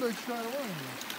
big shot of line.